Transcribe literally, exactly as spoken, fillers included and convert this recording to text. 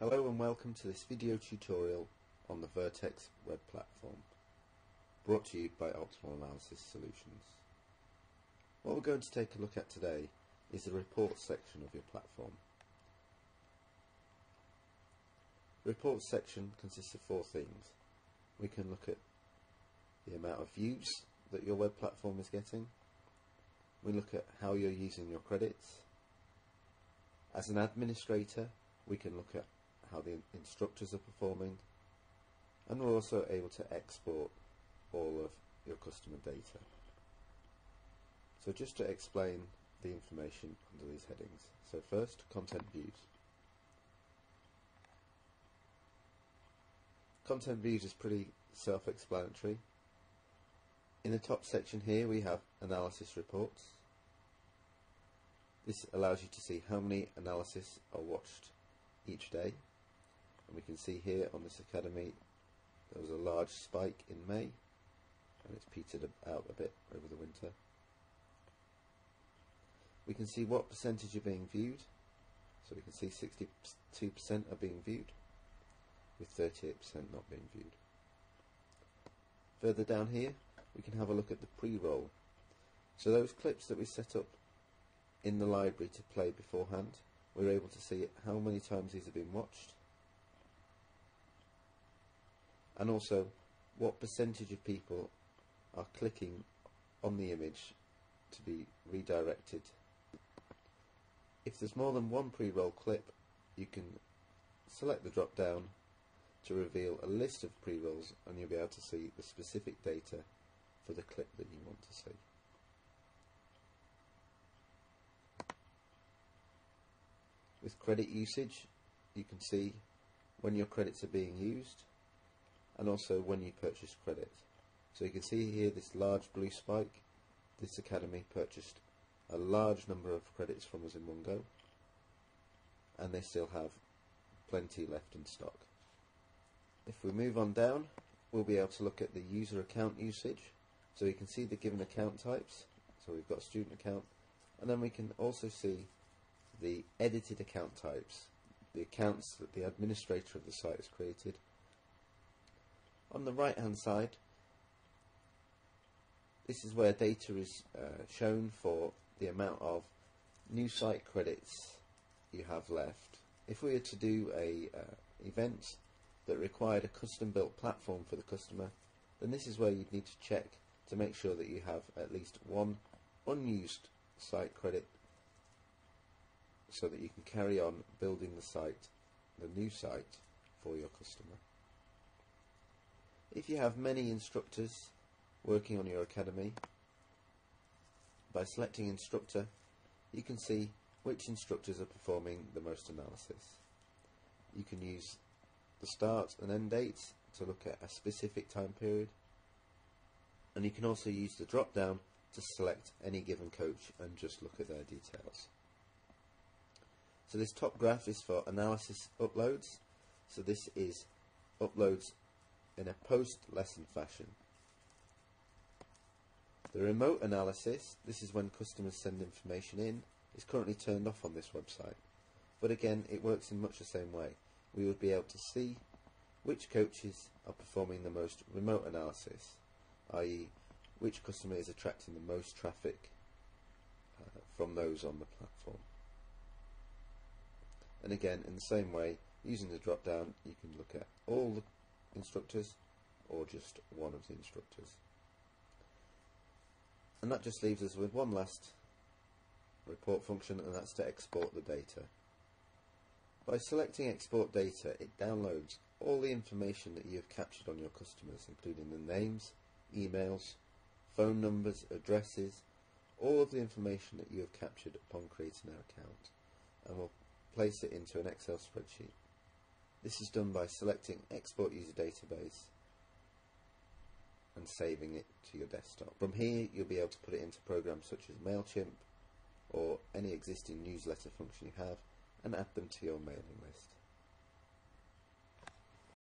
Hello and welcome to this video tutorial on the Vertex web platform, brought to you by Optimal Analysis Solutions. What we're going to take a look at today is the reports section of your platform. The reports section consists of four things. We can look at the amount of views that your web platform is getting. We look at how you're using your credits. As an administrator, we can look at how the instructors are performing, and we're also able to export all of your customer data. So just to explain the information under these headings. So first, content views. Content views is pretty self-explanatory. In the top section here we have analysis reports. This allows you to see how many analyses are watched each day, and we can see here on this academy there was a large spike in May and it's petered out a bit over the winter. We can see what percentage are being viewed, so we can see sixty-two percent are being viewed with thirty-eight percent not being viewed. Further down here we can have a look at the pre-roll, so those clips that we set up in the library to play beforehand, we're able to see how many times these have been watched, and also what percentage of people are clicking on the image to be redirected. If there's more than one pre-roll clip, you can select the drop down to reveal a list of pre-rolls, and you'll be able to see the specific data for the clip that you want to see. With credit usage, you can see when your credits are being used and also when you purchase credit. So you can see here this large blue spike. This academy purchased a large number of credits from us in one go, and they still have plenty left in stock. If we move on down, we'll be able to look at the user account usage. So you can see the given account types. So we've got student account, and then we can also see the edited account types, the accounts that the administrator of the site has created. On the right hand side, this is where data is uh, shown for the amount of new site credits you have left. If we were to do a uh, event that required a custom built platform for the customer, then this is where you'd need to check to make sure that you have at least one unused site credit, so that you can carry on building the site, the new site, for your customer. If you have many instructors working on your academy, by selecting instructor, you can see which instructors are performing the most analysis. You can use the start and end dates to look at a specific time period, and you can also use the drop down to select any given coach and just look at their details. So this top graph is for analysis uploads. So this is uploads in a post-lesson fashion. The remote analysis, this is when customers send information in, is currently turned off on this website. But again, it works in much the same way. We would be able to see which coaches are performing the most remote analysis, that is which customer is attracting the most traffic uh, from those on the platform. And again, in the same way, using the drop down, you can look at all the instructors or just one of the instructors. And that just leaves us with one last report function, and that's to export the data. By selecting export data, it downloads all the information that you have captured on your customers, including the names, emails, phone numbers, addresses, all of the information that you have captured upon creating their account, and we'll place it into an Excel spreadsheet. This is done by selecting Export User Database and saving it to your desktop. From here you'll be able to put it into programs such as MailChimp or any existing newsletter function you have and add them to your mailing list.